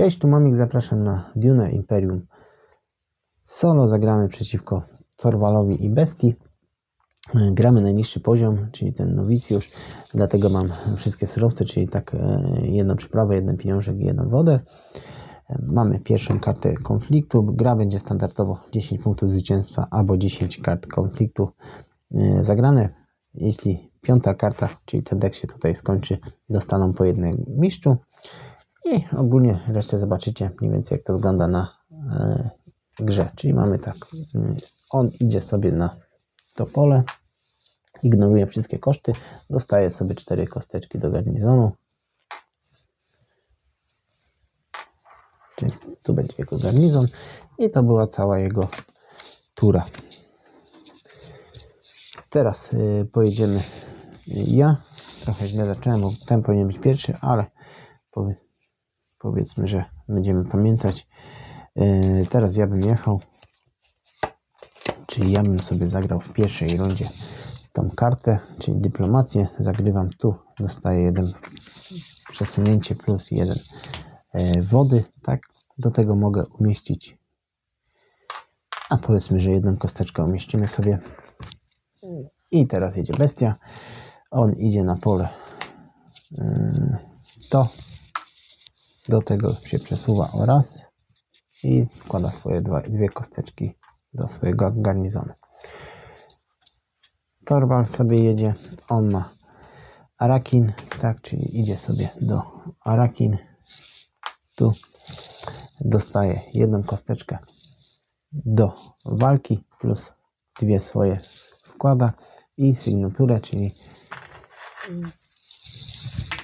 Cześć, tu Mamik, zapraszam na Dune Imperium. Solo zagramy przeciwko Torvalowi i Bestii. Gramy najniższy poziom, czyli ten nowicjusz, dlatego mam wszystkie surowce, czyli tak jedną przyprawę, jeden pieniążek i jedną wodę. Mamy pierwszą kartę konfliktu. Gra będzie standardowo 10 punktów zwycięstwa albo 10 kart konfliktu zagrane. Jeśli piąta karta, czyli ten dek się tutaj skończy, dostaną po jednym mistrzu. I ogólnie resztę zobaczycie mniej więcej, jak to wygląda na grze. Czyli mamy tak, on idzie sobie na to pole, ignoruje wszystkie koszty, dostaje sobie 4 kosteczki do garnizonu. Czyli tu będzie jego garnizon i to była cała jego tura. Teraz pojedziemy ja. Trochę źle zacząłem, bo ten powinien być pierwszy, ale powiedzmy, że będziemy pamiętać. Teraz ja bym jechał, czyli ja bym sobie zagrał w pierwszej rundzie tą kartę, czyli dyplomację. Zagrywam tu, dostaję jeden przesunięcie plus jeden wody, tak? Do tego mogę umieścić, a powiedzmy, że jedną kosteczkę umieścimy sobie. I teraz jedzie bestia. On idzie na pole to. Do tego się przesuwa oraz i wkłada swoje dwie kosteczki do swojego garnizonu. Torvald sobie jedzie. On ma Arrakeen, tak, czyli idzie sobie do Arrakeen. Tu dostaje jedną kosteczkę do walki plus dwie swoje wkłada i sygnaturę, czyli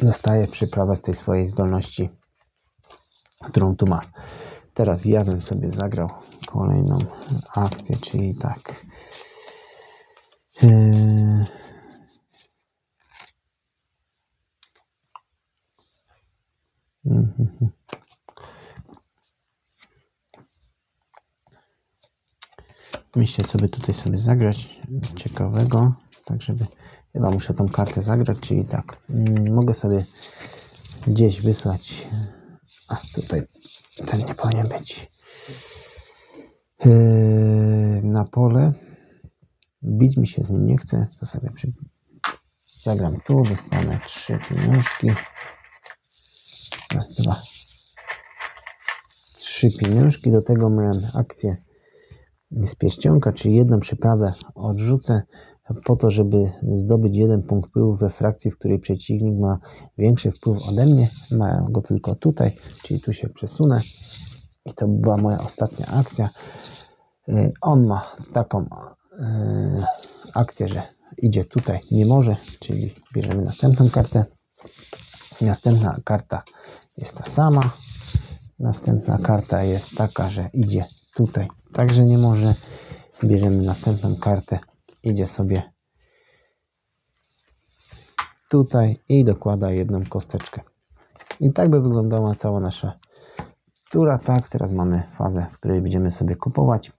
dostaje przyprawę z tej swojej zdolności, którą tu ma. Teraz ja bym sobie zagrał kolejną akcję, czyli tak. Myślę, co by tutaj sobie zagrać ciekawego, tak żeby, chyba muszę tą kartę zagrać, czyli tak, mogę sobie gdzieś wysłać, a tutaj ten nie powinien być, na pole, bić mi się z nim nie chce, to sobie zagram tu, dostanę 3 pieniążki, raz, dwa, 3 pieniążki, do tego miałem akcję z pierścionka, czyli jedną przyprawę odrzucę po to, żeby zdobyć jeden punkt wpływu we frakcji, w której przeciwnik ma większy wpływ ode mnie. Mają go tylko tutaj, czyli tu się przesunę i to była moja ostatnia akcja. On ma taką akcję, że idzie tutaj, nie może, czyli bierzemy następną kartę. Następna karta jest ta sama. Następna karta jest taka, że idzie tutaj, także nie może. Bierzemy następną kartę, idzie sobie tutaj i dokłada jedną kosteczkę. I tak by wyglądała cała nasza tura. Tak, teraz mamy fazę, w której będziemy sobie kupować.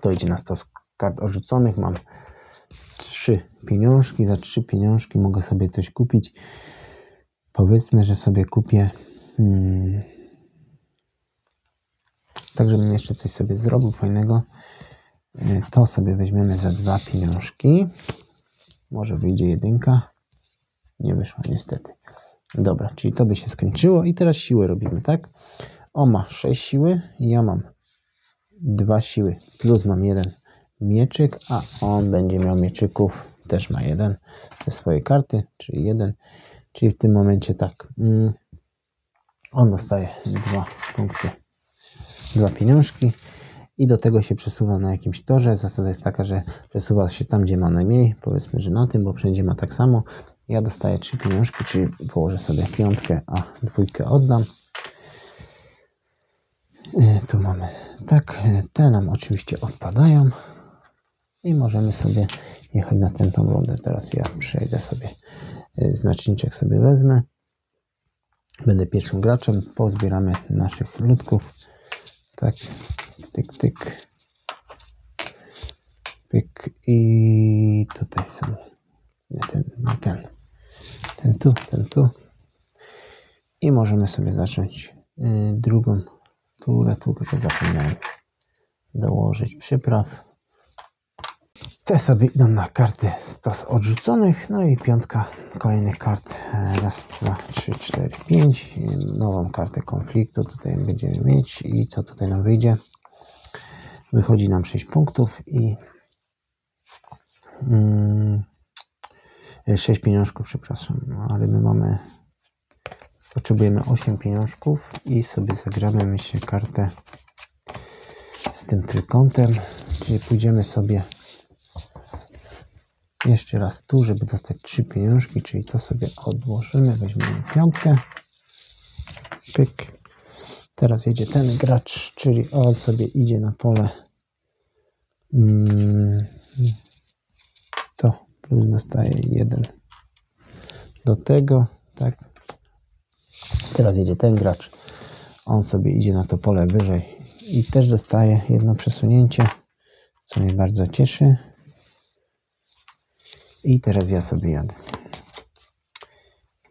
To idzie na stos kart odrzuconych. Mam 3 pieniążki. Za 3 pieniążki mogę sobie coś kupić. Powiedzmy, że sobie kupię... tak, żebym jeszcze coś sobie zrobił fajnego. To sobie weźmiemy za 2 pieniążki. Może wyjdzie jedynka. Nie wyszła niestety. Dobra, czyli to by się skończyło. I teraz siły robimy, tak? On ma 6 siły. Ja mam 2 siły. Plus mam jeden mieczyk. A on będzie miał mieczyków. Też ma jeden ze swojej karty. Czyli jeden. Czyli w tym momencie tak. On dostaje 2 punkty. 2 pieniążki i do tego się przesuwa na jakimś torze. Zasada jest taka, że przesuwa się tam, gdzie ma najmniej, powiedzmy, że na tym, bo wszędzie ma tak samo. Ja dostaję 3 pieniążki, czyli położę sobie 5, a 2 oddam. Tu mamy tak, te nam oczywiście odpadają i możemy sobie jechać następną rundę. Teraz ja przejdę sobie, znaczniczek sobie wezmę, będę pierwszym graczem, pozbieramy naszych ludków. Tak, tyk, tyk, pyk i tutaj są, nie ten, nie ten, ten tu i możemy sobie zacząć drugą turę, tu tylko zapomniałem dołożyć przypraw. Te sobie idą na karty stos odrzuconych, no i piątka kolejnych kart, raz, dwa, trzy, cztery, pięć, nową kartę konfliktu tutaj będziemy mieć i co tutaj nam wyjdzie? Wychodzi nam 6 punktów i 6 pieniążków, przepraszam, ale my mamy, potrzebujemy 8 pieniążków i sobie zagramy, myślę, kartę z tym trójkątem, czyli pójdziemy sobie jeszcze raz tu, żeby dostać 3 pieniążki, czyli to sobie odłożymy, weźmiemy piątkę, pyk. Teraz jedzie ten gracz, czyli on sobie idzie na pole to, plus dostaje 1 do tego, tak. Teraz jedzie ten gracz, on sobie idzie na to pole wyżej i też dostaje jedno przesunięcie, co mnie bardzo cieszy. I teraz ja sobie jadę.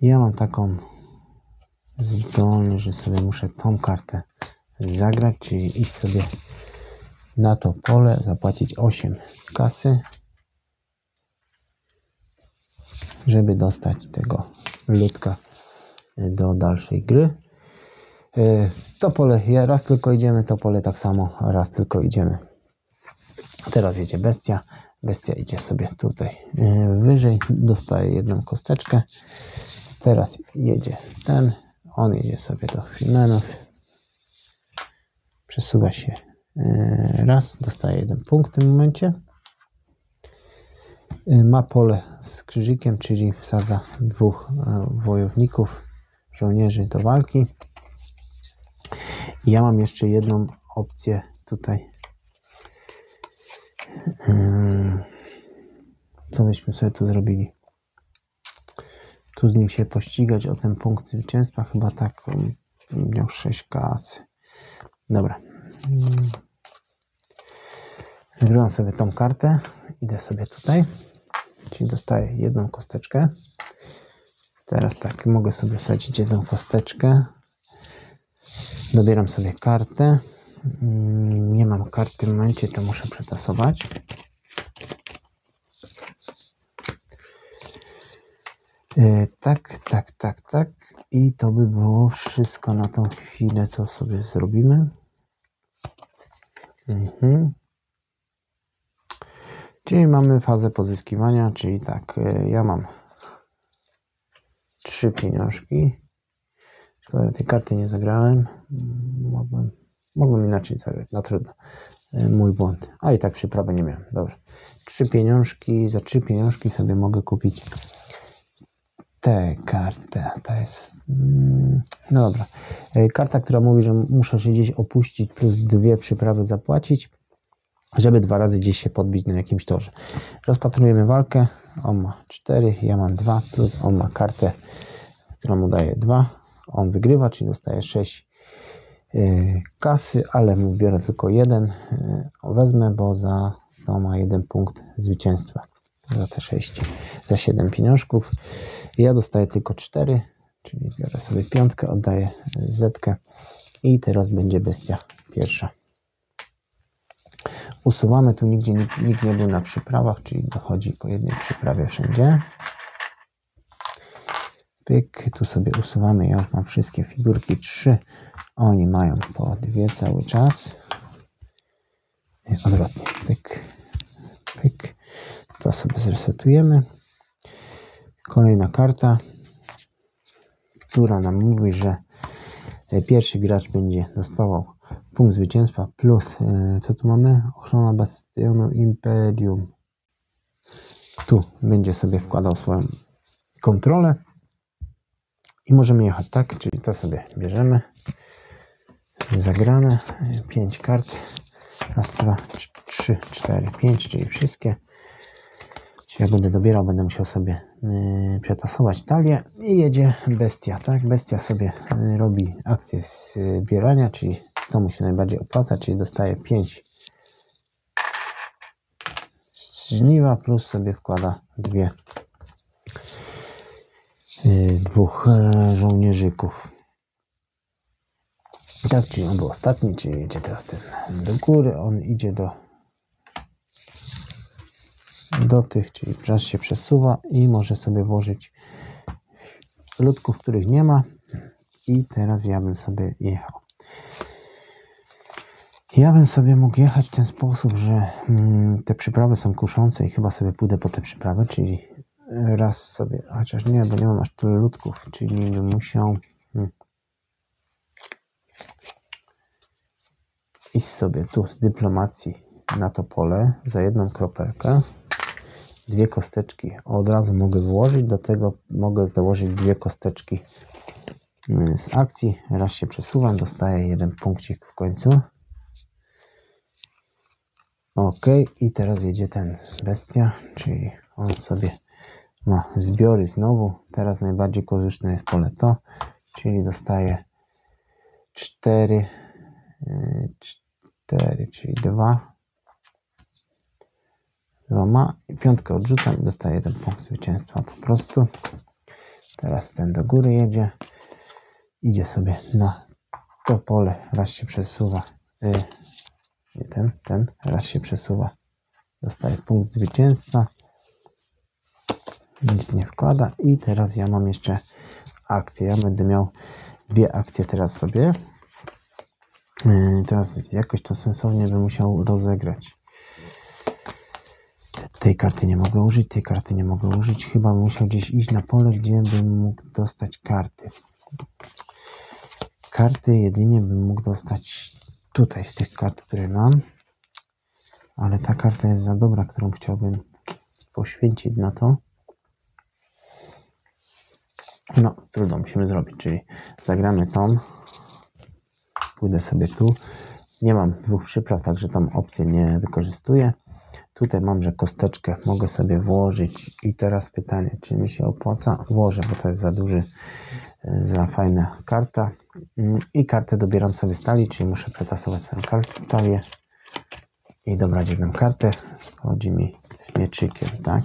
Ja mam taką zdolność, że sobie muszę tą kartę zagrać, czyli iść sobie na to pole, zapłacić 8 kasy, żeby dostać tego ludka do dalszej gry. To pole, raz tylko idziemy, to pole tak samo, raz tylko idziemy. Teraz jedzie bestia. Bestia idzie sobie tutaj wyżej, dostaje jedną kosteczkę. Teraz jedzie ten, on jedzie sobie do Fremenów, przesuwa się raz, dostaje 1 punkt w tym momencie. Ma pole z krzyżykiem, czyli wsadza 2 wojowników, żołnierzy do walki. I ja mam jeszcze jedną opcję tutaj. Co byśmy sobie tu zrobili? Tu z nim się pościgać o ten punkt zwycięstwa, chyba tak, miał 6 kasy. Dobra. Wybrałem sobie tą kartę, idę sobie tutaj, czyli dostaję jedną kosteczkę. Teraz tak, mogę sobie wsadzić jedną kosteczkę. Dobieram sobie kartę. Nie mam kart w tym momencie, to muszę przetasować. Tak. I to by było wszystko na tą chwilę, co sobie zrobimy. Czyli mamy fazę pozyskiwania, czyli tak, ja mam 3 pieniążki. Szkoda, tej karty nie zagrałem. Mogłem inaczej zagrać, no trudno. Mój błąd. A i tak przyprawy nie miałem. Dobra. 3 pieniążki, za 3 pieniążki sobie mogę kupić tę kartę. To jest... No dobra. Karta, która mówi, że muszę się gdzieś opuścić plus 2 przyprawy zapłacić, żeby 2 razy gdzieś się podbić na jakimś torze. Rozpatrujemy walkę. On ma 4, ja mam 2, plus on ma kartę, która mu daje 2. On wygrywa, czyli dostaje 6 kasy, ale mu biorę tylko 1, wezmę, bo za to ma 1 punkt zwycięstwa, za te 6, za 7 pieniążków. Ja dostaję tylko 4, czyli biorę sobie piątkę, oddaję zetkę i teraz będzie bestia pierwsza. Usuwamy, tu nigdzie nikt nie był na przyprawach, czyli dochodzi po jednej przyprawie wszędzie. Pyk, tu sobie usuwamy, ja już mam wszystkie figurki 3, oni mają po 2 cały czas. Odwrotnie, pyk, pyk. To sobie zresetujemy. Kolejna karta, która nam mówi, że pierwszy gracz będzie dostawał punkt zwycięstwa plus, co tu mamy? Ochrona Bastionu Imperium. Tu będzie sobie wkładał swoją kontrolę. I możemy jechać tak, czyli to sobie bierzemy. Zagrane. 5 kart. Raz, dwa, trzy, cztery, 5, czyli wszystkie. Czyli jak będę dobierał, będę musiał sobie przetasować talię. I jedzie bestia, tak? Bestia sobie robi akcję zbierania, czyli to mu się najbardziej opłaca, czyli dostaje 5 żniwa, plus sobie wkłada 2 żołnierzyków. I tak, czyli on był ostatni, czyli jedzie teraz ten do góry, on idzie do tych, czyli raz się przesuwa i może sobie włożyć ludków, których nie ma. I teraz ja bym sobie jechał. Ja bym sobie mógł jechać w ten sposób, że te przyprawy są kuszące i chyba sobie pójdę po te przyprawy, czyli raz sobie, chociaż nie, bo nie mam aż tyle ludków, czyli bym musiał iść sobie tu z dyplomacji na to pole za jedną kropelkę. Dwie kosteczki od razu mogę włożyć, do tego mogę dołożyć dwie kosteczki z akcji. Raz się przesuwam, dostaję jeden punkcik w końcu. Ok, i teraz jedzie ten bestia, czyli on sobie ma zbiory znowu. Teraz najbardziej korzystne jest pole to, czyli dostaje 4, czyli 2 ma i piątkę odrzucam i dostaję ten punkt zwycięstwa po prostu. Teraz ten do góry jedzie, idzie sobie na to pole, raz się przesuwa, nie ten, raz się przesuwa, dostaje punkt zwycięstwa, nic nie wkłada i teraz ja mam jeszcze akcję, ja będę miał dwie akcje teraz sobie. Teraz jakoś to sensownie bym musiał rozegrać. Tej karty nie mogę użyć, tej karty nie mogę użyć. Chyba bym musiał gdzieś iść na pole, gdzie bym mógł dostać karty. Karty jedynie bym mógł dostać tutaj z tych kart, które mam. Ale ta karta jest za dobra, którą chciałbym poświęcić na to. No, trudno, musimy zrobić, czyli zagramy tą. Pójdę sobie tu. Nie mam dwóch przypraw, także tam opcję nie wykorzystuję. Tutaj mam, że kosteczkę mogę sobie włożyć i teraz pytanie, czy mi się opłaca? Włożę, bo to jest za duży, za fajna karta. I kartę dobieram sobie z talii, czyli muszę przetasować swoją talię i dobrać jedną kartę. Chodzi mi z mieczykiem, tak?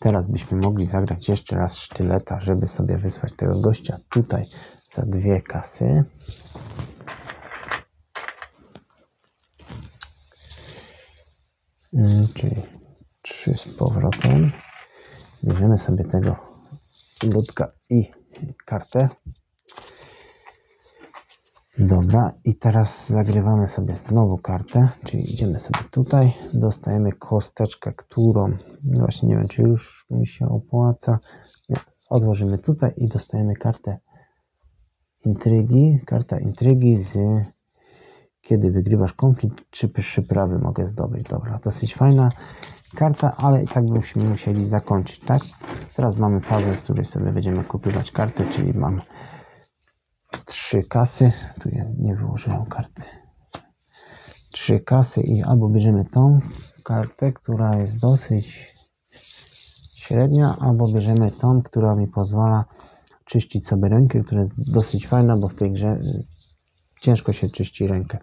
Teraz byśmy mogli zagrać jeszcze raz sztyleta, żeby sobie wysłać tego gościa tutaj za dwie kasy. Czyli 3 z powrotem. Bierzemy sobie tego ludka i kartę. Dobra, i teraz zagrywamy sobie znowu kartę, czyli idziemy sobie tutaj, dostajemy kosteczkę, którą, właśnie nie wiem, czy już mi się opłaca, nie, odłożymy tutaj i dostajemy kartę intrygi, z kiedy wygrywasz konflikt, czy przyprawy mogę zdobyć. Dobra, dosyć fajna karta, ale i tak byśmy musieli zakończyć, tak? Teraz mamy fazę, z której sobie będziemy kupywać karty, czyli mam 3 kasy, tu ja nie wyłożyłem karty, 3 kasy i albo bierzemy tą kartę, która jest dosyć średnia, albo bierzemy tą, która mi pozwala czyścić sobie rękę, która jest dosyć fajna, bo w tej grze ciężko się czyści rękę.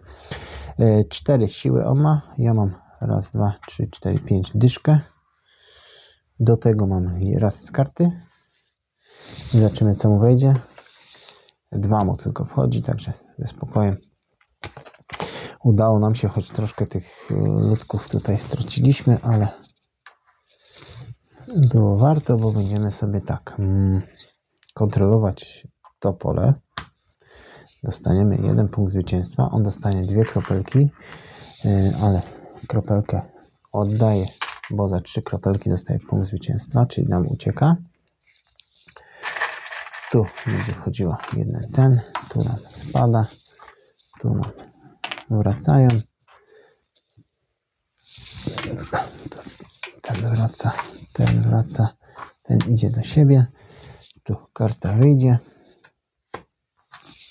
4 siły on ma, ja mam 1, 2, 3, 4, 5 dyszkę, do tego mam raz z karty, zobaczymy co mu wejdzie. 2 mu tylko wchodzi, także ze spokojem. Udało nam się, choć troszkę tych ludków tutaj straciliśmy, ale było warto, bo będziemy sobie tak kontrolować to pole. Dostaniemy jeden punkt zwycięstwa, on dostanie dwie kropelki, ale kropelkę oddaje, bo za 3 kropelki dostaje punkt zwycięstwa, czyli nam ucieka. Tu będzie wchodziła jeden ten, tu nam spada, tu nam wracają, ten wraca, ten idzie do siebie, tu karta wyjdzie,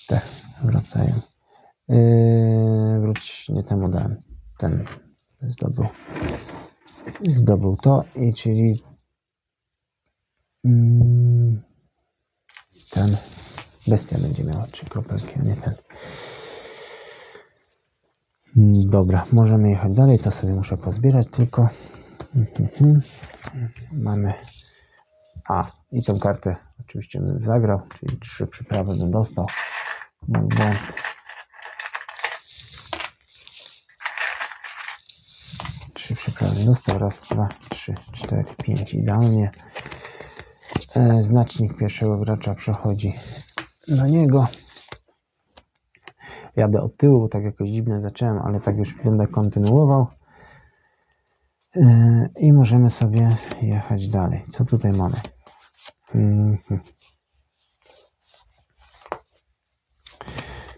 te wracają, wróć, nie temu dałem, ten zdobył to i czyli ten bestia będzie miała 3 kropelki, a nie ten. Dobra, możemy jechać dalej, to sobie muszę pozbierać tylko. Mamy A, i tą kartę oczywiście bym zagrał, czyli 3 przyprawy bym dostał. No, bo... Trzy przyprawy dostał. Raz, dwa, trzy, cztery, pięć. Idealnie. Znacznik pierwszego gracza przechodzi do niego. Jadę od tyłu, tak jakoś dziwnie zacząłem, ale tak już będę kontynuował. I możemy sobie jechać dalej. Co tutaj mamy?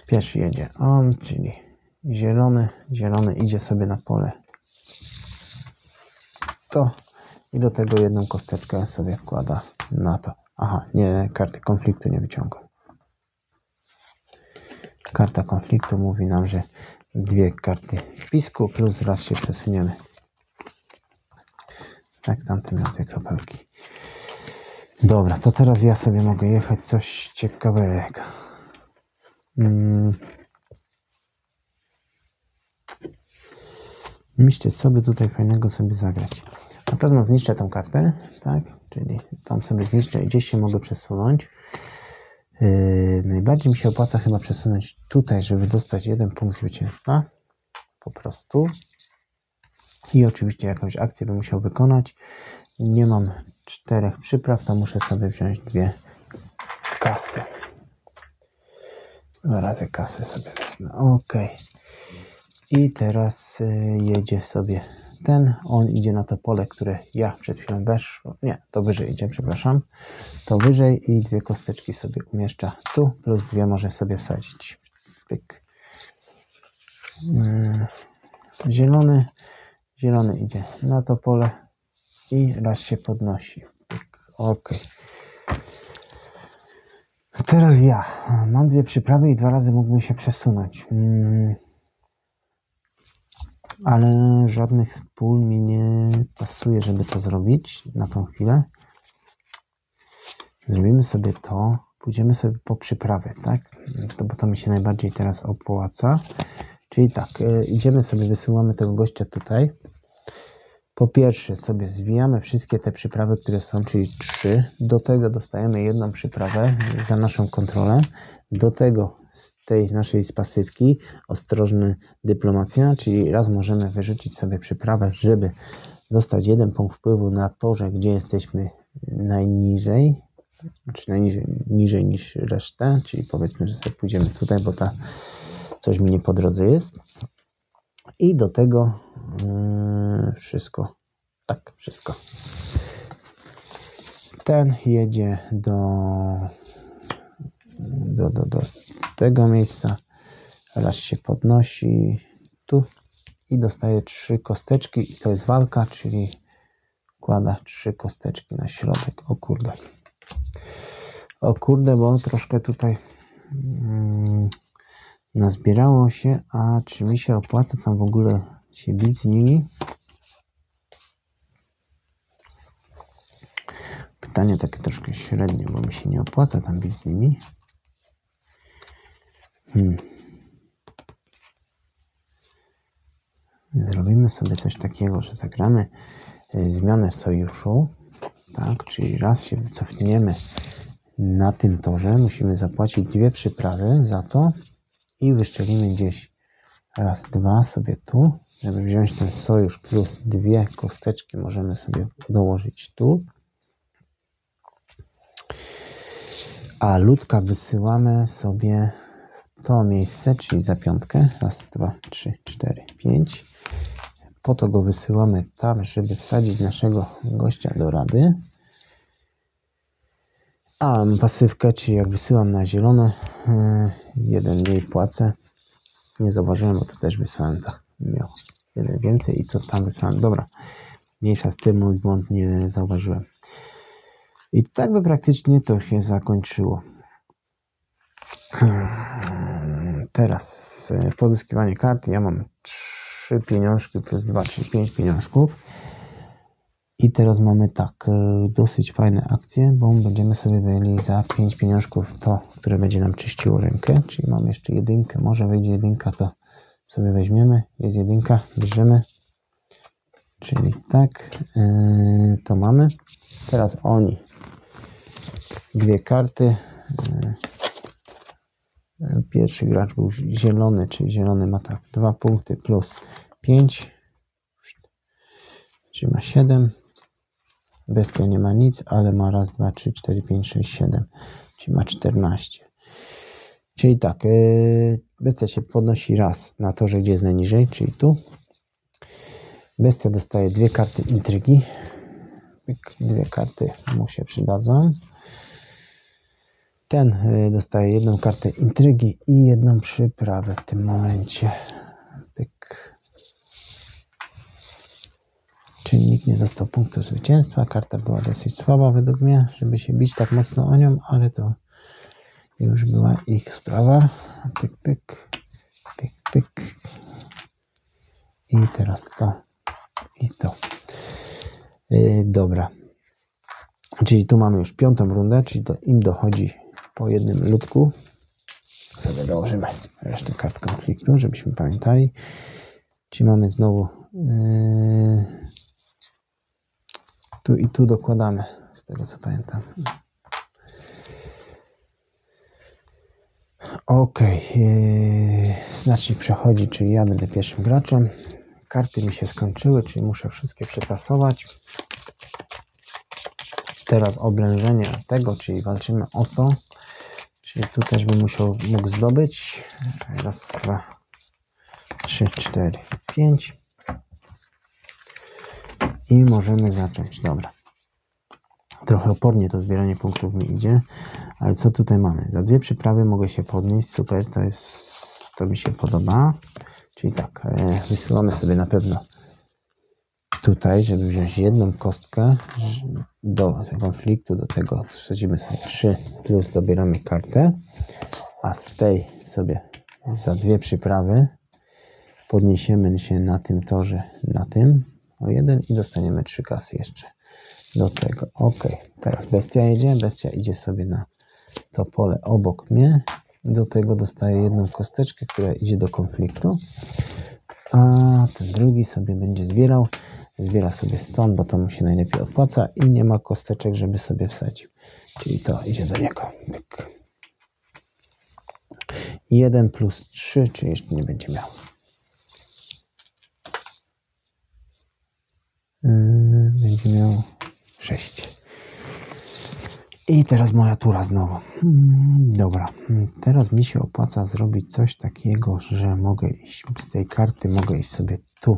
Pierwszy jedzie on, czyli zielony. Zielony idzie sobie na pole. To i do tego jedną kosteczkę sobie wkłada na to. Aha, nie, karty konfliktu nie wyciągam. Karta konfliktu mówi nam, że dwie karty spisku plus raz się przesuniemy. Tak, tamten na dwie kropelki. Dobra, to teraz ja sobie mogę jechać coś ciekawego. Myślcie, co by tutaj fajnego sobie zagrać. Na pewno zniszczę tą kartę, tak? Czyli tam sobie zniszczę i gdzieś się mogę przesunąć. Najbardziej mi się opłaca chyba przesunąć tutaj, żeby dostać jeden punkt zwycięstwa. Po prostu. I oczywiście jakąś akcję bym musiał wykonać. Nie mam 4 przypraw, to muszę sobie wziąć 2 kasy. Dwa razy kasę sobie wezmę. Ok. I teraz jedzie sobie ten. On idzie na to pole, które ja przed chwilą weszłem. Nie, to wyżej idzie, przepraszam. To wyżej i 2 kosteczki sobie umieszcza tu, plus 2 może sobie wsadzić. Pyk. Zielony. Zielony idzie na to pole i raz się podnosi. Ok. Teraz ja mam 2 przyprawy i 2 razy mógłbym się przesunąć. Ale żadnych z pól mi nie pasuje, żeby to zrobić na tą chwilę. Zrobimy sobie to. Pójdziemy sobie po przyprawy, tak? To, bo to mi się najbardziej teraz opłaca. Czyli tak, idziemy sobie, wysyłamy tego gościa tutaj. Po pierwsze sobie zwijamy wszystkie te przyprawy, które są, czyli 3. Do tego dostajemy jedną przyprawę za naszą kontrolę. Do tego z tej naszej pasywki ostrożny dyplomacja, czyli raz możemy wyrzucić sobie przyprawę, żeby dostać jeden punkt wpływu na torze, gdzie jesteśmy najniżej. Znaczy niżej niż resztę, czyli powiedzmy, że sobie pójdziemy tutaj, bo ta coś mi nie po drodze jest. I do tego wszystko. Tak, wszystko. Ten jedzie do tego miejsca. Raz się podnosi tu i dostaje 3 kosteczki. I to jest walka, czyli wkłada 3 kosteczki na środek. O kurde. O kurde, bo on troszkę tutaj... nazbierało się, a czy mi się opłaca tam w ogóle się bić z nimi? Pytanie takie troszkę średnie, bo mi się nie opłaca tam bić z nimi. Zrobimy sobie coś takiego, że zagramy zmianę sojuszu, tak? Czyli raz się wycofniemy na tym torze, musimy zapłacić 2 przyprawy za to. I wyszczelimy gdzieś raz, dwa sobie tu, żeby wziąć ten sojusz plus 2 kosteczki możemy sobie dołożyć tu. A ludka wysyłamy sobie w to miejsce, czyli za 5. Raz, dwa, trzy, cztery, 5. Po to go wysyłamy tam, żeby wsadzić naszego gościa do rady. A pasywkę, czyli jak wysyłam na zielone, jeden mniej płacę. Nie zauważyłem, bo to też wysłałem tak. Miał jeden więcej i to tam wysłałem. Dobra, mniejsza z tym, mój błąd, nie zauważyłem. I tak by praktycznie to się zakończyło. Teraz pozyskiwanie karty. Ja mam 3 pieniążki plus 2, czyli 5 pieniążków. I teraz mamy tak, dosyć fajne akcje, bo będziemy sobie wyjęli za 5 pieniążków to, które będzie nam czyściło rękę, czyli mam jeszcze 1, może wejdzie 1, to sobie weźmiemy, jest 1, bierzemy, czyli tak, to mamy. Teraz oni dwie karty. Pierwszy gracz był zielony, czyli zielony ma tak 2 punkty plus 5, czyli ma 7. Bestia nie ma nic, ale ma raz, 2, 3, 4, 5, 6, 7, czyli ma 14. Czyli tak, bestia się podnosi raz na torze, gdzie jest najniżej, czyli tu. Bestia dostaje 2 karty intrygi. 2 karty mu się przydadzą. Ten dostaje 1 kartę intrygi i 1 przyprawę w tym momencie. Pyk. Czyli nikt nie dostał punktu zwycięstwa. Karta była dosyć słaba według mnie, żeby się bić tak mocno o nią, ale to już była ich sprawa. Pyk, pyk, pyk, pyk. I teraz to i to. Dobra. Czyli tu mamy już 5. rundę, czyli to im dochodzi po jednym ludku. Sobie dołożymy resztę kart konfliktu, żebyśmy pamiętali. Czyli mamy znowu tu i tu dokładamy, z tego co pamiętam. Ok, znacznik przechodzi, czyli ja będę pierwszym graczem. Karty mi się skończyły, czyli muszę wszystkie przetasować. Teraz oblężenie tego, czyli walczymy o to. Czyli tu też bym mógł zdobyć. Raz, 2, 3, 4, 5. I możemy zacząć. Dobra. Trochę opornie to zbieranie punktów mi idzie. Ale co tutaj mamy? Za 2 przyprawy mogę się podnieść. Super, to mi się podoba. Czyli tak, wysyłamy sobie na pewno tutaj, żeby wziąć 1 kostkę do konfliktu, do tego wsadzimy sobie 3 plus dobieramy kartę, a z tej sobie za 2 przyprawy podniesiemy się na tym torze, na tym o 1 i dostaniemy 3 kasy jeszcze do tego. Ok, teraz bestia idzie sobie na to pole obok mnie, do tego dostaje 1 kosteczkę, która idzie do konfliktu, a ten drugi sobie będzie zbiera sobie stąd, bo to mu się najlepiej opłaca i nie ma kosteczek, żeby sobie wsadził, czyli to idzie do niego. 1 plus 3, czyli jeszcze nie będzie miał. Będzie miał 6. I teraz moja tura znowu. Dobra, teraz mi się opłaca zrobić coś takiego, że mogę iść z tej karty, mogę iść sobie tu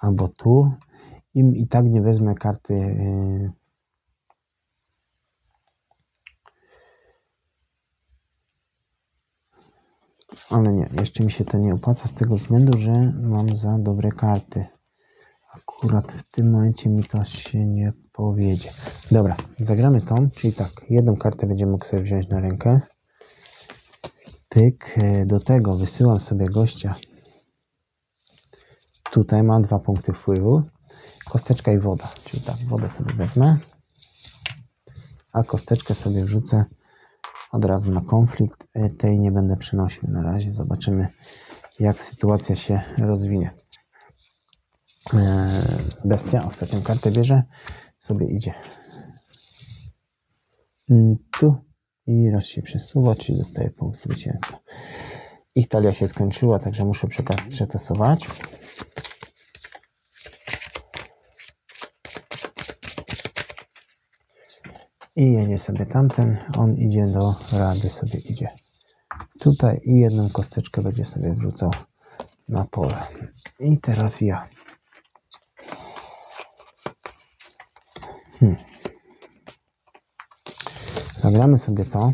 albo tu. I tak nie wezmę karty ale nie, jeszcze mi się to nie opłaca z tego względu, że mam za dobre karty. Akurat w tym momencie mi to się nie powiedzie. Dobra, zagramy tą, czyli tak, 1 kartę będzie mógł sobie wziąć na rękę. Pyk, do tego wysyłam sobie gościa. Tutaj mam 2 punkty wpływu. Kosteczka i woda, czyli tak, wodę sobie wezmę. A kosteczkę sobie wrzucę od razu na konflikt. Tej nie będę przynosił na razie. Zobaczymy, jak sytuacja się rozwinie. Bestia ostatnią kartę bierze, sobie idzie tu i raz się przesuwa, czyli dostaje punkt zwycięstwa. Ich talia się skończyła, także muszę przetasować. I jedzie sobie tamten, on idzie do rady, sobie idzie tutaj i 1 kosteczkę będzie sobie wrzucał na pole. I teraz ja. Zagramy sobie to,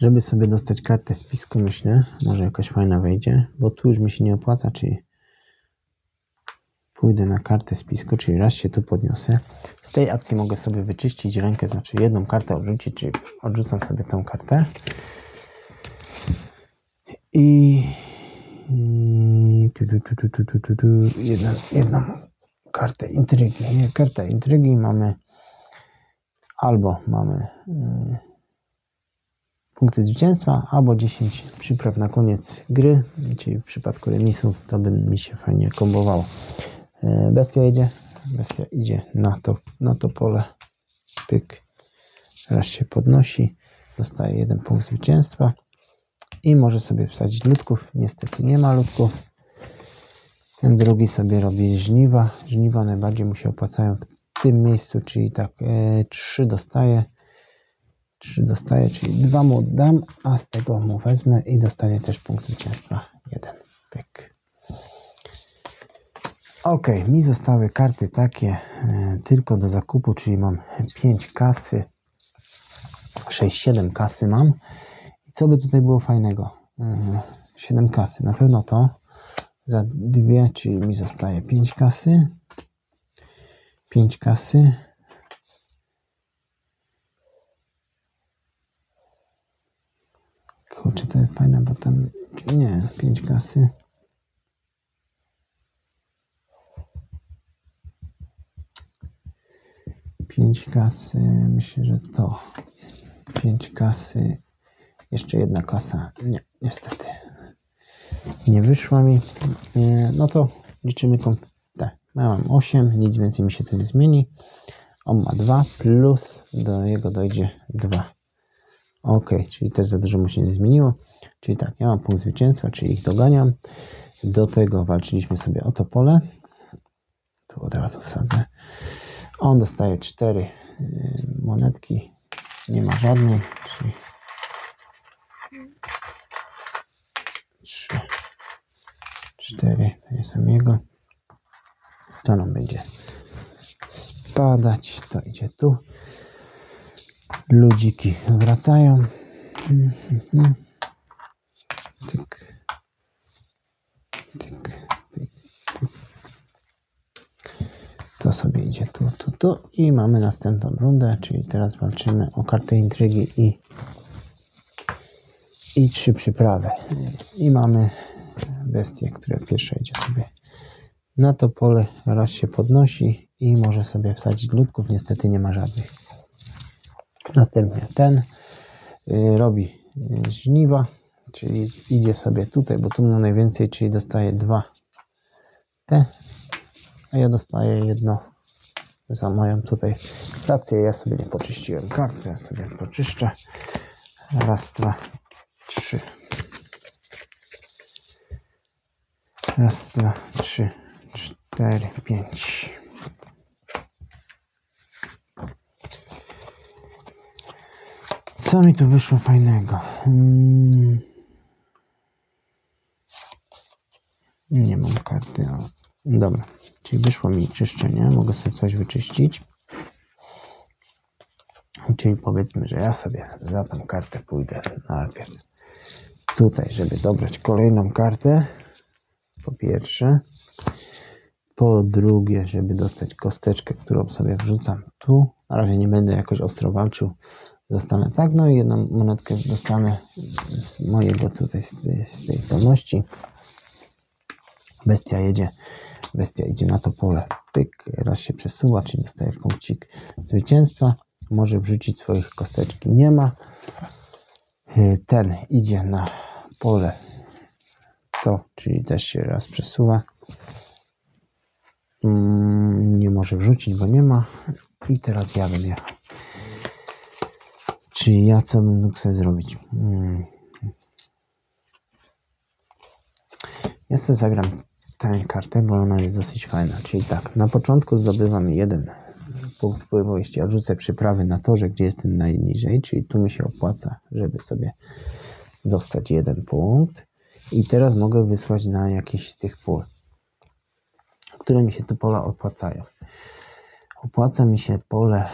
żeby sobie dostać kartę spisku, myślę, może jakaś fajna wejdzie, bo tu już mi się nie opłaca, czyli pójdę na kartę spisku, czyli raz się tu podniosę. Z tej akcji mogę sobie wyczyścić rękę, znaczy 1 kartę odrzucić, czyli odrzucam sobie tą kartę i 1 kartę intrygi. Karta intrygi mamy albo mamy punkty zwycięstwa, albo 10 przypraw na koniec gry, czyli w przypadku remisów to by mi się fajnie kombowało. Bestia jedzie, Bestia idzie na to pole. Pyk. Raz się podnosi. Dostaje jeden punkt zwycięstwa. I może sobie wsadzić ludków. Niestety nie ma ludków. Ten drugi sobie robi żniwa. Żniwa najbardziej mu się opłacają w tym miejscu, czyli tak 3 dostaje. 3 dostaje, czyli 2 mu oddam, a z tego mu wezmę i dostanie też punkt zwycięstwa. 1. Pyk. Ok, mi zostały karty takie tylko do zakupu, czyli mam 5 kasy. 6-7 kasy mam. I co by tutaj było fajnego? 7 kasy, na pewno to. Za 2, czyli mi zostaje 5 kasy. 5 kasy. Kurczę, to jest fajne, bo tam... Nie, 5 kasy. Myślę, że to 5 kasy, jeszcze jedna kasa, nie, niestety nie wyszła mi, no to liczymy tak, ja mam 8, nic więcej mi się tu nie zmieni, on ma 2 plus do jego dojdzie 2, ok, czyli też za dużo mu się nie zmieniło, czyli tak, ja mam punkt zwycięstwa, czyli ich doganiam, do tego walczyliśmy sobie o to pole, tu od razu wsadzę. On dostaje 4 monetki, nie ma żadnej, czyli 3, 4, to nie są jego, to nam będzie spadać, to idzie tu, ludziki wracają, tyk, tyk. To sobie idzie tu i mamy następną rundę, czyli teraz walczymy o kartę intrygi i 3 przyprawy. I mamy bestię, która pierwsza idzie sobie na to pole, raz się podnosi i może sobie wsadzić ludków, niestety nie ma żadnych. Następnie ten robi żniwa, czyli idzie sobie tutaj, bo tu mam najwięcej, czyli dostaje 2 te. A ja dostaję jedno za moją tutaj frakcję. Ja sobie nie poczyściłem karty, ja sobie poczyszczę. Raz, dwa, trzy. Raz, dwa, trzy, cztery, pięć. Co mi tu wyszło fajnego? Nie mam karty, ale... Dobra, czyli wyszło mi czyszczenie, mogę sobie coś wyczyścić. Czyli powiedzmy, że ja sobie za tą kartę pójdę najpierw tutaj, żeby dobrać kolejną kartę. Po pierwsze. Po drugie, żeby dostać kosteczkę, którą sobie wrzucam tu. Na razie nie będę jakoś ostro walczył. Dostanę tak, no i jedną monetkę dostanę z mojego tutaj, z tej zdolności. Bestia idzie na to pole, pyk, raz się przesuwa, czyli dostaje punkcik zwycięstwa, może wrzucić swoich kosteczki, nie ma, ten idzie na pole, to, czyli też się raz przesuwa, nie może wrzucić, bo nie ma i teraz ja bym jechał, czyli ja co bym mógł sobie zrobić? Ja sobie zagram tę kartę, bo ona jest dosyć fajna. Czyli tak, na początku zdobywam 1 punkt wpływu, jeśli odrzucę przyprawy na torze, gdzie jestem najniżej, czyli tu mi się opłaca, żeby sobie dostać 1 punkt. I teraz mogę wysłać na jakieś z tych pól, które mi się te pola opłacają. Opłaca mi się pole,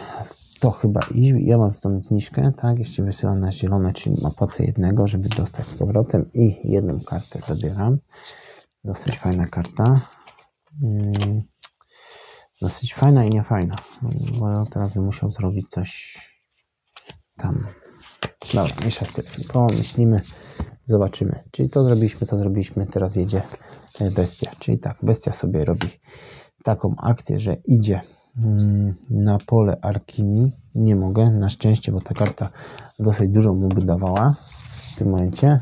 to chyba iść, ja mam tą zniżkę, tak, jeśli wysyłam na zielone, czyli opłacę 1, żeby dostać z powrotem i 1 kartę dobieram. Dosyć fajna karta. Dosyć fajna i niefajna, bo teraz bym musiał zrobić coś tam. Dobra, mniejsza z tym. Pomyślimy, zobaczymy. Czyli to zrobiliśmy, teraz jedzie bestia. Czyli tak, bestia sobie robi taką akcję, że idzie na pole Arkini. Nie mogę, na szczęście, bo ta karta dosyć dużo mu by dawała w tym momencie.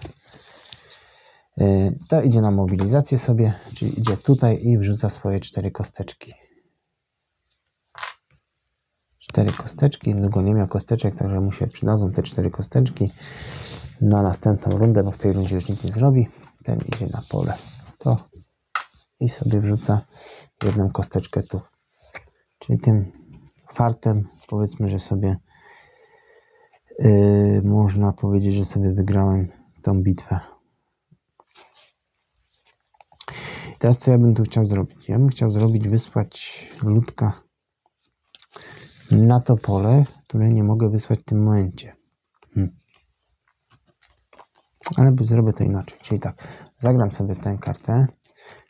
To idzie na mobilizację sobie, czyli idzie tutaj i wrzuca swoje 4 kosteczki. 4 kosteczki. Długo nie miał kosteczek, także mu się przydadzą te 4 kosteczki na następną rundę, bo w tej rundzie już nic nie zrobi. Ten idzie na pole. To i sobie wrzuca jedną kosteczkę tu. Czyli tym fartem powiedzmy, że sobie można powiedzieć, że sobie wygrałem tą bitwę. Teraz co ja bym tu chciał zrobić? Ja bym chciał zrobić, wysłać ludka na to pole, które nie mogę wysłać w tym momencie. Ale zrobię to inaczej. Czyli tak, zagram sobie tę kartę.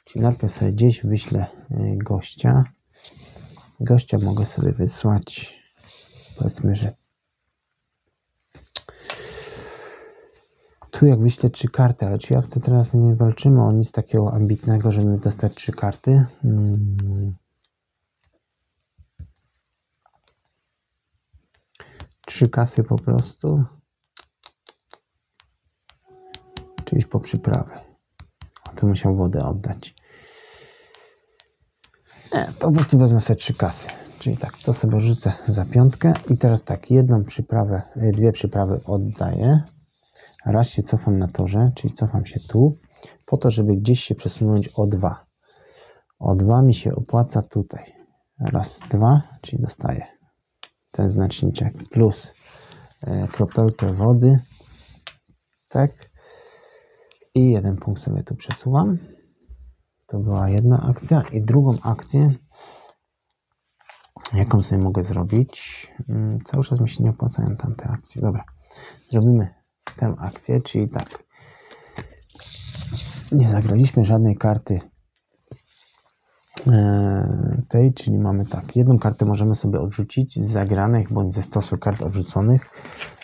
Czyli najpierw sobie gdzieś wyślę gościa. Gościa mogę sobie wysłać, powiedzmy, że tu jak wyślę 3 karty, ale czy ja chcę teraz, nie walczymy o nic takiego ambitnego, żeby dostać 3 karty. Trzy kasy po prostu. Czy iść po przyprawę. A to musiał wodę oddać. Nie, po prostu wezmę sobie 3 kasy. Czyli tak, to sobie rzucę za 5. I teraz tak, jedną przyprawę, 2 przyprawy oddaję. Raz się cofam na torze, czyli cofam się tu, po to, żeby gdzieś się przesunąć o 2. O 2 mi się opłaca tutaj. Raz, 2, czyli dostaję ten znaczniczek plus kropelkę wody. Tak. I jeden punkt sobie tu przesuwam. To była jedna akcja. I drugą akcję, jaką sobie mogę zrobić. Cały czas mi się nie opłacają tamte akcje. Dobra, zrobimy tę akcję, czyli tak. Nie zagraliśmy żadnej karty tej, czyli mamy tak. Jedną kartę możemy sobie odrzucić z zagranych, bądź ze stosu kart odrzuconych.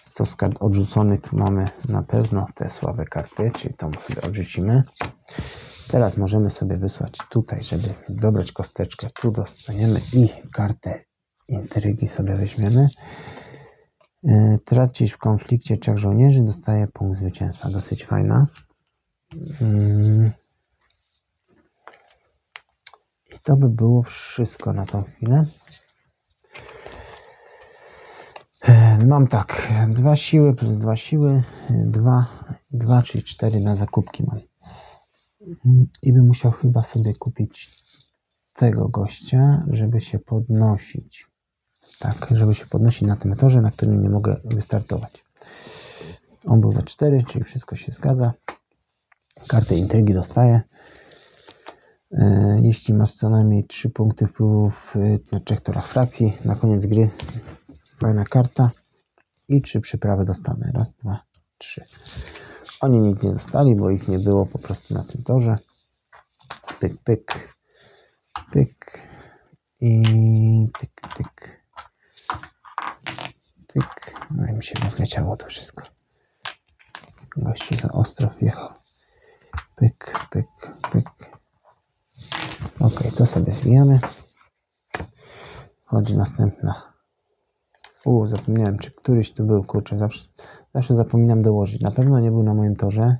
Stos kart odrzuconych mamy na pewno te słabe karty, czyli tą sobie odrzucimy. Teraz możemy sobie wysłać tutaj, żeby dobrać kosteczkę. Tu dostaniemy i kartę intrygi sobie weźmiemy. Tracisz w konflikcie 3 żołnierzy, dostaje punkt zwycięstwa. Dosyć fajna. I to by było wszystko na tą chwilę. Mam tak, 2 siły plus 2 siły, 2, czyli 4 na zakupki mam. I bym musiał chyba sobie kupić tego gościa, żeby się podnosić. Tak, żeby się podnosić na tym torze, na którym nie mogę wystartować. On był za 4, czyli wszystko się zgadza. Kartę intrygi dostaję. Jeśli masz co najmniej 3 punkty wpływu na 3 torach frakcji, na koniec gry fajna karta i 3 przyprawy dostanę. Raz, 2, 3. Oni nic nie dostali, bo ich nie było po prostu na tym torze. Pyk, pyk, pyk i tyk, tyk. Tyk. No i mi się rozleciało to wszystko. Gościu za ostro wjechał. Pyk, pyk, pyk. Ok, to sobie zwijamy. Chodzi następna. Zapomniałem, czy któryś tu był, kurczę, zawsze zapominam dołożyć. Na pewno nie był na moim torze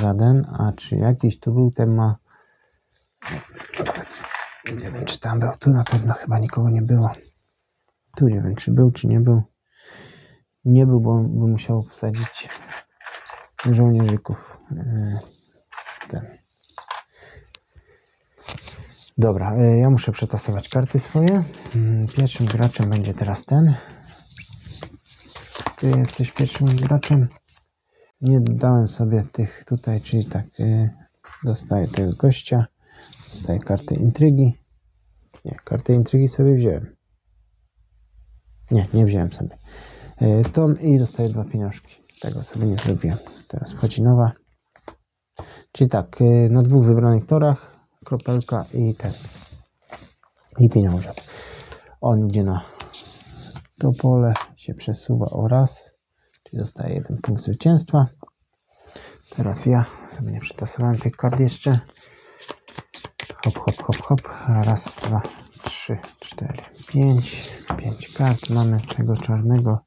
żaden, a czy jakiś tu był, ten ma... Nie wiem, czy tam był, tu na pewno chyba nikogo nie było. Tu nie wiem, czy był, czy nie był. Nie był, bo bym musiał wsadzić żołnierzyków. Ten. Dobra, ja muszę przetasować karty swoje. Pierwszym graczem będzie teraz ten. Ty jesteś pierwszym graczem. Nie dałem sobie tych tutaj, czyli tak. Dostaję tego gościa. Dostaję kartę intrygi. Nie, kartę intrygi sobie wziąłem. Nie, nie wziąłem sobie. Tom i dostaję 2 pieniążki. Tego sobie nie zrobiłem. Teraz wchodzi nowa. Czyli tak, na 2 wybranych torach kropelka i ten. I pieniążek. On idzie na to pole, się przesuwa o raz. Czyli dostaje 1 punkt zwycięstwa. Teraz ja sobie nie przetasowałem tych kart jeszcze. Hop, hop, hop, hop. Raz, 2, 3, 4, 5. 5 kart. Mamy tego czarnego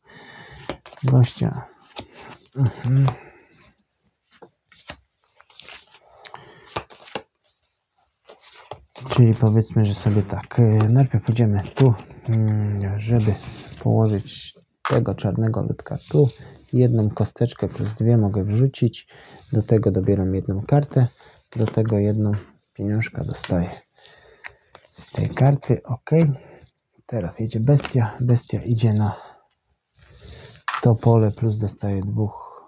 gościa. Czyli powiedzmy, że sobie tak, najpierw pójdziemy tu, żeby położyć tego czarnego ludka tu, jedną kosteczkę plus dwie mogę wrzucić, do tego dobieram jedną kartę, do tego jedną pieniążka dostaję z tej karty, ok. Teraz jedzie bestia, bestia idzie na to pole plus dostaje dwóch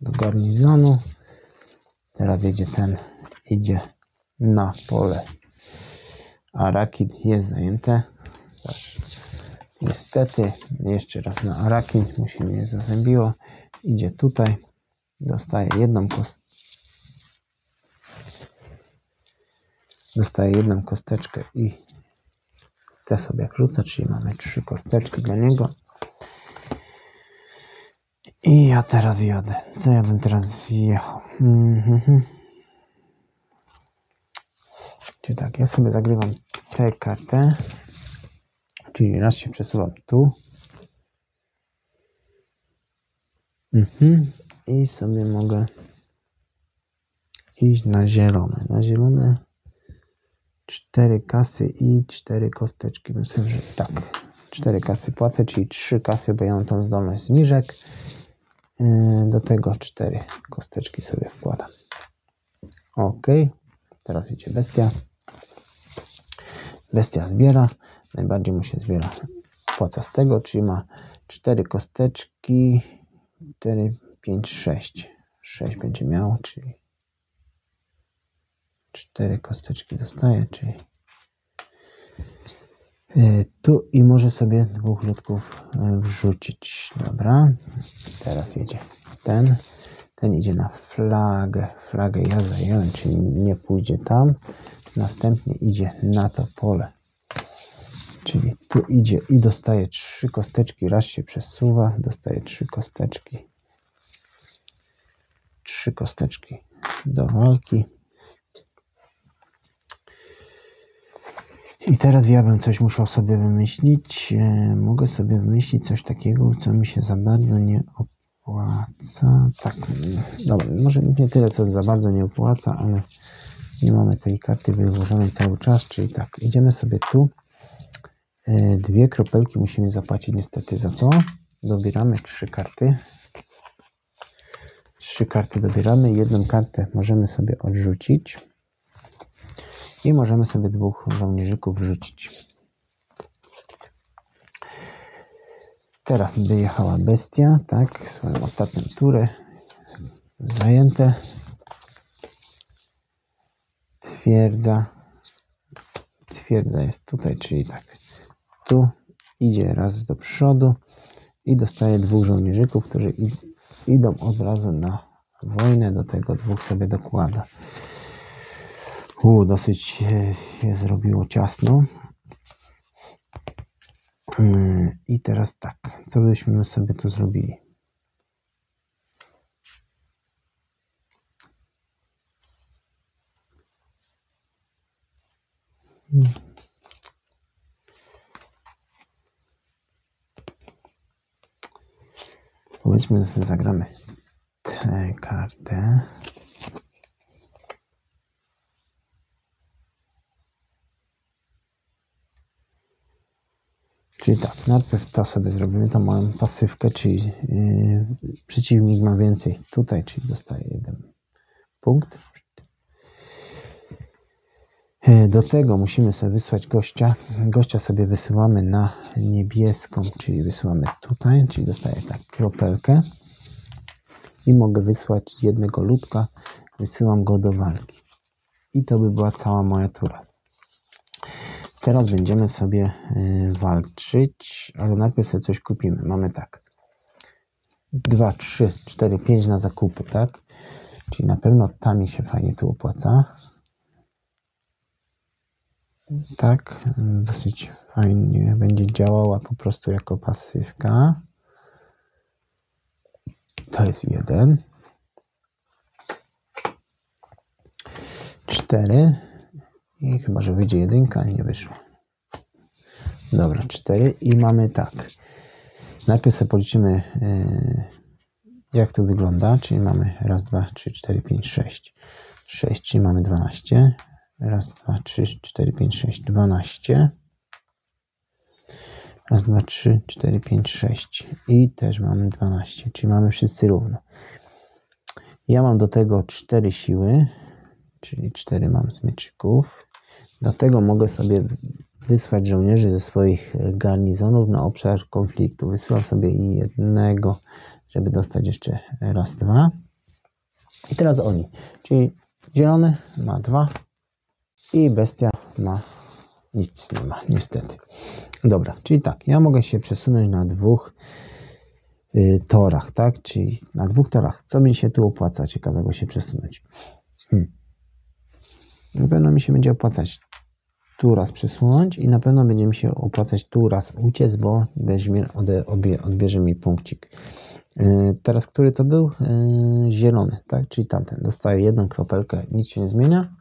do garnizonu, teraz jedzie ten, idzie na pole Arrakeen, jest zajęte. Niestety, jeszcze raz na Arrakeen, mu się nie zazębiło, idzie tutaj, dostaje jedną kosteczkę i te sobie wrzucę, czyli mamy trzy kosteczki dla niego. I ja teraz jadę. Co ja bym teraz jechał? Czyli tak, ja sobie zagrywam tę kartę, czyli raz się przesuwam tu i sobie mogę iść na zielone. Na zielone 4 kasy i 4 kosteczki. Tak, 4 kasy płacę, czyli 3 kasy, bo ja mam tą zdolność zniżek. Do tego 4 kosteczki sobie wkładam. Ok, teraz idzie bestia. Bestia zbiera, najbardziej mu się zbiera, płaca z tego, czyli ma 4 kosteczki, 4, 5, 6, 6 będzie miało, czyli 4 kosteczki dostaje, czyli tu i może sobie dwóch ludków wrzucić, dobra, teraz jedzie ten, ten idzie na flagę, flagę ja zająłem, czyli nie pójdzie tam, następnie idzie na to pole, czyli tu idzie i dostaje 3 kosteczki, raz się przesuwa, dostaje 3 kosteczki, 3 kosteczki do walki. I teraz ja bym coś musiał sobie wymyślić, mogę sobie wymyślić coś takiego, co mi się za bardzo nie opłaca, tak, dobra, może nie tyle, co za bardzo nie opłaca, ale nie mamy tej karty wyłożonej cały czas, czyli tak, idziemy sobie tu, dwie kropelki musimy zapłacić niestety za to, dobieramy 3 karty, 3 karty dobieramy, jedną kartę możemy sobie odrzucić i możemy sobie dwóch żołnierzyków wrzucić. Teraz wyjechała bestia, tak, swoją ostatnią turę, zajęte, twierdza, twierdza jest tutaj, czyli tak, tu idzie raz do przodu i dostaje dwóch żołnierzyków, którzy idą od razu na wojnę, do tego dwóch sobie dokłada. Dosyć się zrobiło ciasno. I teraz tak, co byśmy sobie tu zrobili? Powiedzmy, że zagramy tę kartę. Czyli tak, najpierw to sobie zrobimy, to moją pasywkę, czyli przeciwnik ma więcej tutaj, czyli dostaje jeden punkt. Do tego musimy sobie wysłać gościa. Gościa sobie wysyłamy na niebieską, czyli wysyłamy tutaj, czyli dostaje tak kropelkę. I mogę wysłać jednego ludka, wysyłam go do walki. I to by była cała moja tura. Teraz będziemy sobie walczyć, ale najpierw sobie coś kupimy. Mamy tak 2, 3, 4, 5 na zakupy, tak? Czyli na pewno ta mi się fajnie tu opłaca. Tak, dosyć fajnie będzie działała po prostu jako pasywka. To jest 1. 4. I chyba, że wyjdzie jedynka, nie wyszło. Dobra, 4 i mamy tak. Najpierw sobie policzymy, jak to wygląda, czyli mamy raz, 2, 3, 4, 5, 6. 6, czyli mamy 12. Raz, dwa, trzy, cztery, pięć, sześć, 12. Raz, dwa, trzy, cztery, pięć, sześć. I też mamy 12, czyli mamy wszyscy równo. Ja mam do tego 4 siły, czyli 4 mam z mieczyków. Do tego mogę sobie wysłać żołnierzy ze swoich garnizonów na obszar konfliktu. Wysyłam sobie jednego, żeby dostać jeszcze raz, dwa. I teraz oni, czyli zielony ma 2 i bestia ma nic nie ma, niestety. Dobra, czyli tak, ja mogę się przesunąć na 2 torach, tak? Czyli na 2 torach. Co mi się tu opłaca ciekawego się przesunąć? Na pewno mi się będzie opłacać tu raz przesunąć i na pewno będzie mi się opłacać tu raz uciec, bo odbierze mi punkcik. Teraz, który to był? Zielony, tak? Czyli tamten. Dostaję 1 kropelkę, nic się nie zmienia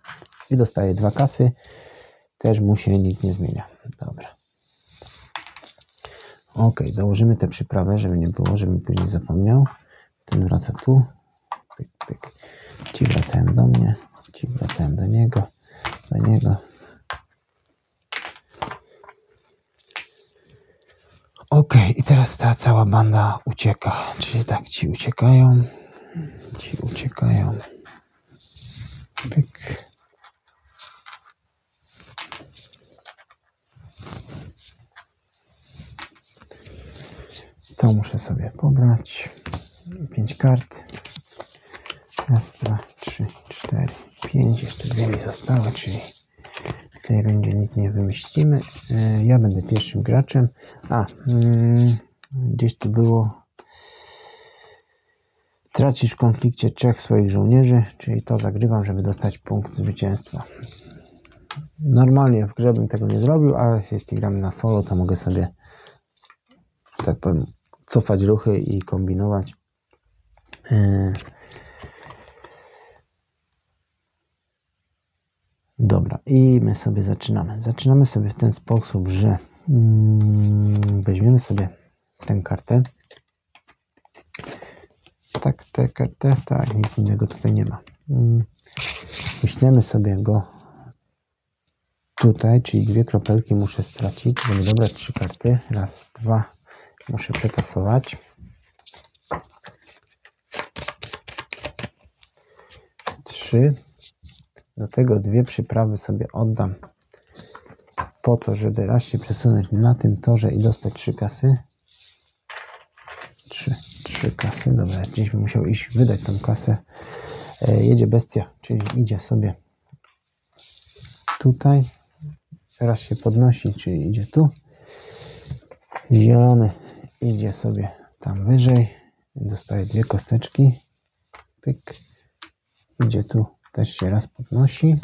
i dostaję 2 kasy, też mu się nic nie zmienia. Dobra. Ok, dołożymy tę przyprawę, żeby nie było, żebym później zapomniał. Ten wraca tu. Pyk, pyk. Ci wracają do mnie, ci wracają do niego, Ok, i teraz ta cała banda ucieka, czyli tak, ci uciekają, pyk. To muszę sobie pobrać, 5 kart, raz, dwa, trzy, cztery, 5, jeszcze 2 mi zostały, czyli w tej rundzie nic nie wymyślimy. Ja będę pierwszym graczem. Gdzieś tu było, tracisz w konflikcie 3 swoich żołnierzy, czyli to zagrywam, żeby dostać punkt zwycięstwa. Normalnie w grze bym tego nie zrobił, ale jeśli gramy na solo, to mogę sobie, tak powiem, cofać ruchy i kombinować. Dobra, i my sobie zaczynamy. Zaczynamy sobie w ten sposób, że weźmiemy sobie tę kartę. Tak, tę kartę, tak, nic innego tutaj nie ma. Wyślemy sobie go tutaj, czyli 2 kropelki muszę stracić, żeby dobrać 3 karty. Raz, dwa, muszę przetasować. Trzy. Do tego 2 przyprawy sobie oddam po to, żeby raz się przesunąć na tym torze i dostać 3 kasy. 3 kasy. Dobra, gdzieś bym musiał iść, wydać tą kasę. Jedzie bestia, czyli idzie sobie tutaj. Raz się podnosi, czyli idzie tu. Zielony idzie sobie tam wyżej. Dostaje 2 kosteczki. Pyk. Idzie tu. Też się raz podnosi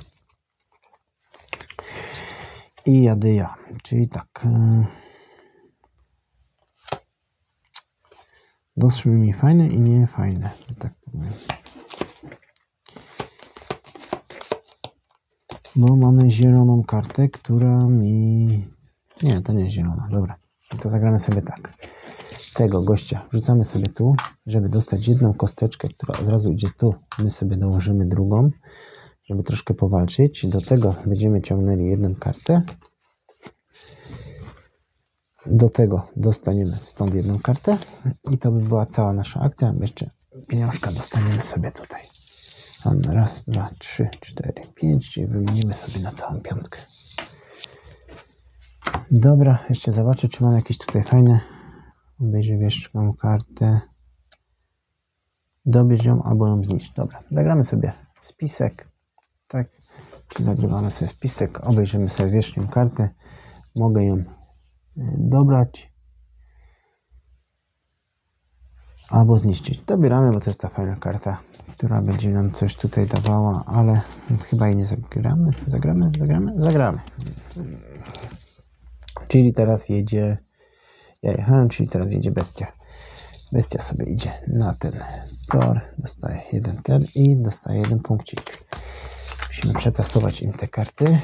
i jadyja, czyli tak, doszły mi fajne i niefajne, tak powiem, bo mamy zieloną kartę, która mi, nie, to nie jest zielona, dobra, to zagramy sobie tak, tego gościa wrzucamy sobie tu, żeby dostać 1 kosteczkę, która od razu idzie tu, my sobie dołożymy 2, żeby troszkę powalczyć. Do tego będziemy ciągnęli 1 kartę. Do tego dostaniemy stąd 1 kartę i to by była cała nasza akcja. Jeszcze pieniążka dostaniemy sobie tutaj. Raz, dwa, trzy, cztery, 5 i wymienimy sobie na całą 5. Dobra, jeszcze zobaczę, czy mam jakieś tutaj fajne. Obejrzę wieszczką kartę. Dobierz ją albo ją zniszcz. Dobra, zagramy sobie spisek. Tak, zagrywamy sobie spisek. Obejrzymy sobie wierzchnią kartę. Mogę ją dobrać albo zniszczyć. Dobieramy, bo to jest ta fajna karta, która będzie nam coś tutaj dawała, ale chyba jej nie zagramy. Zagramy. Czyli teraz jedzie. Ja jechałem, czyli teraz jedzie bestia. Bestia sobie idzie na ten tor, dostaje 1 ten i dostaje 1 punkcik. Musimy przetasować im te karty.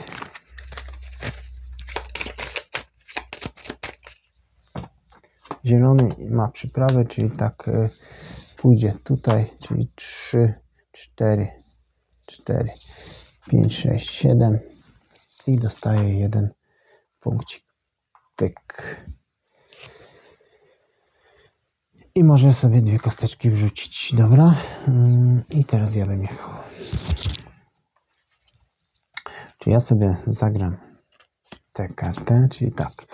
Zielony ma przyprawę, czyli tak pójdzie tutaj, czyli 3, 4, 4. 5, 6, 7 i dostaję jeden punkcik. Tyk. I może sobie dwie kosteczki wrzucić. Dobra. I teraz ja bym jechał. Czyli ja sobie zagram tę kartę, czyli tak.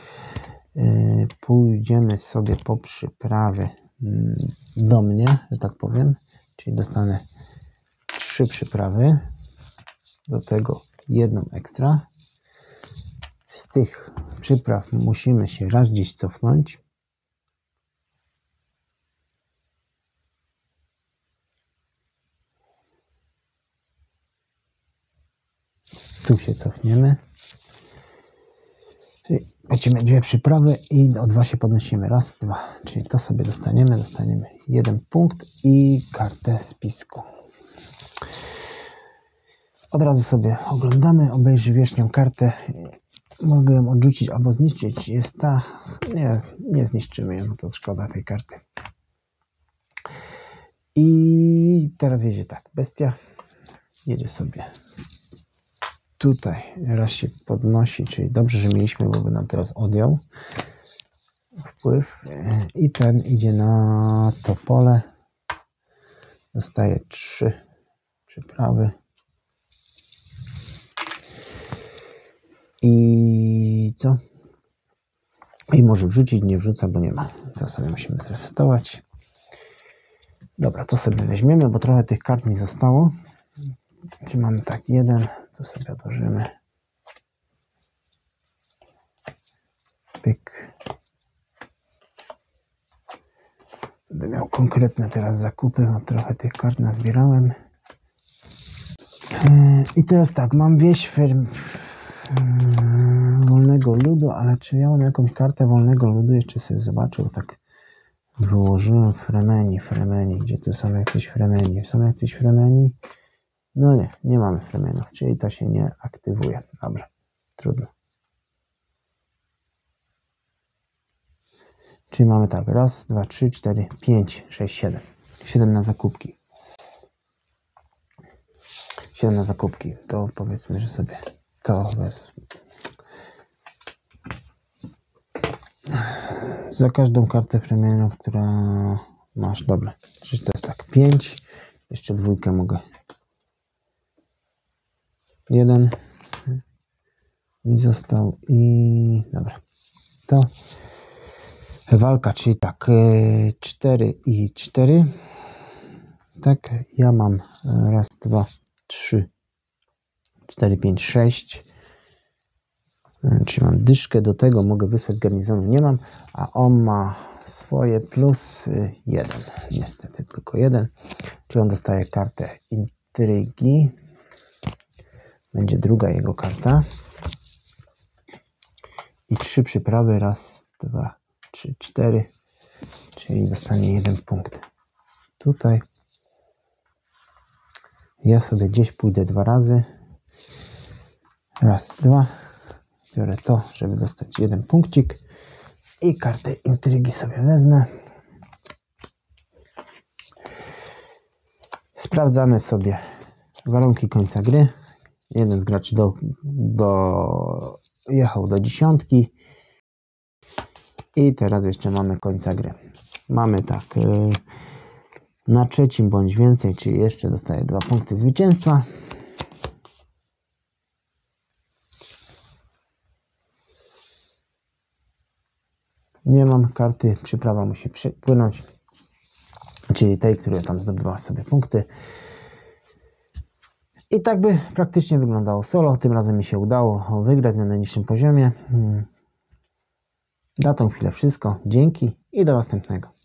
Pójdziemy sobie po przyprawy do mnie, że tak powiem. Czyli dostanę 3 przyprawy. Do tego jedną ekstra. Z tych przypraw musimy się raz gdzieś cofnąć. Tu się cofniemy. Będziemy 2 przyprawy i o 2 się podnosimy. Raz, 2. Czyli to sobie dostaniemy. Dostaniemy 1 punkt i kartę spisku. Od razu sobie oglądamy. Obejrzyj wierzchnią kartę. Mogę ją odrzucić albo zniszczyć. Jest ta. Nie zniszczymy ją. To szkoda tej karty. I teraz jedzie tak. Bestia. Jedzie sobie. Tutaj raz się podnosi, czyli dobrze, że mieliśmy, bo by nam teraz odjął wpływ. I ten idzie na to pole. Dostaje 3 przyprawy. I co? I może wrzucić, nie wrzuca, bo nie ma. To sobie musimy zresetować. Dobra, to sobie weźmiemy, bo trochę tych kart mi zostało. Czyli mamy tak, 1. Tu sobie odłożymy. Pyk. Będę miał konkretne teraz zakupy, bo trochę tych kart nazbierałem. I teraz tak, mam wieś wolnego ludu, ale czy ja mam jakąś kartę wolnego ludu? Jeszcze sobie zobaczył, tak wyłożyłem Fremeni. Gdzie tu są jakieś Fremeni? Są jakieś Fremeni? No nie, nie mamy Fremenów, czyli to się nie aktywuje. Dobra, trudno. Czyli mamy tak, raz, 2, 3, 4, 5, 6, 7. 7 na zakupki. 7 na zakupki, to powiedzmy, że sobie to bez... Za każdą kartę Fremenów, która masz, dobra. Czyli to jest tak, 5, jeszcze 2 mogę... 1 mi został i dobra, to walka, czyli tak 4 i 4, tak, ja mam raz, 2, 3, 4, 5, 6, czyli mam dyszkę, do tego mogę wysłać garnizonu, nie mam, a on ma swoje plus 1, niestety tylko 1, czyli on dostaje kartę intrygi. Będzie druga jego karta. I 3 przyprawy. Raz, 2, 3, 4. Czyli dostanie 1 punkt. Tutaj. Ja sobie gdzieś pójdę 2 razy. Raz, 2. Biorę to, żeby dostać 1 punkcik. I kartę intrygi sobie wezmę. Sprawdzamy sobie warunki końca gry. Jeden z graczy dojechał do 10. I teraz jeszcze mamy końca gry. Mamy tak, na trzecim bądź więcej, czyli jeszcze dostaję 2 punkty zwycięstwa. Nie mam karty, przyprawa musi płynąć, czyli tej, która tam zdobyła sobie punkty. I tak by praktycznie wyglądało solo. Tym razem mi się udało wygrać na najniższym poziomie. Na tą chwilę wszystko. Dzięki i do następnego.